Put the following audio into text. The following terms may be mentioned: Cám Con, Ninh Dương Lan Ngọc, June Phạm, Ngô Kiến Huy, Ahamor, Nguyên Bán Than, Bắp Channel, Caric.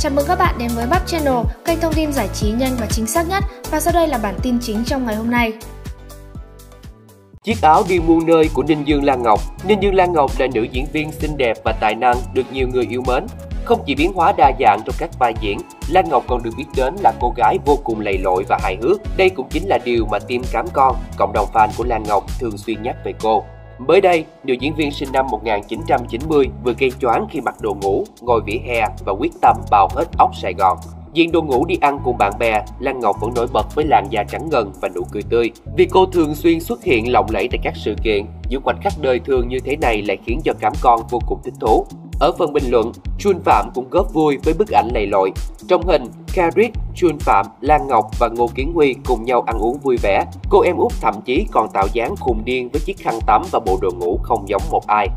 Chào mừng các bạn đến với Bắp Channel, kênh thông tin giải trí nhanh và chính xác nhất. Và sau đây là bản tin chính trong ngày hôm nay. Chiếc áo đi muôn nơi của Ninh Dương Lan Ngọc. Ninh Dương Lan Ngọc là nữ diễn viên xinh đẹp và tài năng được nhiều người yêu mến. Không chỉ biến hóa đa dạng trong các vai diễn, Lan Ngọc còn được biết đến là cô gái vô cùng lầy lội và hài hước. Đây cũng chính là điều mà team Cám Con, cộng đồng fan của Lan Ngọc thường xuyên nhắc về cô. Mới đây, nữ diễn viên sinh năm 1990 vừa gây choáng khi mặc đồ ngủ, ngồi vỉa hè và quyết tâm bào hết óc Sài Gòn. Diện đồ ngủ đi ăn cùng bạn bè, Lan Ngọc vẫn nổi bật với làn da trắng ngần và nụ cười tươi. Vì cô thường xuyên xuất hiện lộng lẫy tại các sự kiện, những khoảnh khắc đời thường như thế này lại khiến cho Cám Con vô cùng thích thú. Ở phần bình luận, June Phạm cũng góp vui với bức ảnh lầy lội. Trong hình, Caric, June Phạm, Lan Ngọc và Ngô Kiến Huy cùng nhau ăn uống vui vẻ. Cô em út thậm chí còn tạo dáng khùng điên với chiếc khăn tắm và bộ đồ ngủ không giống một ai.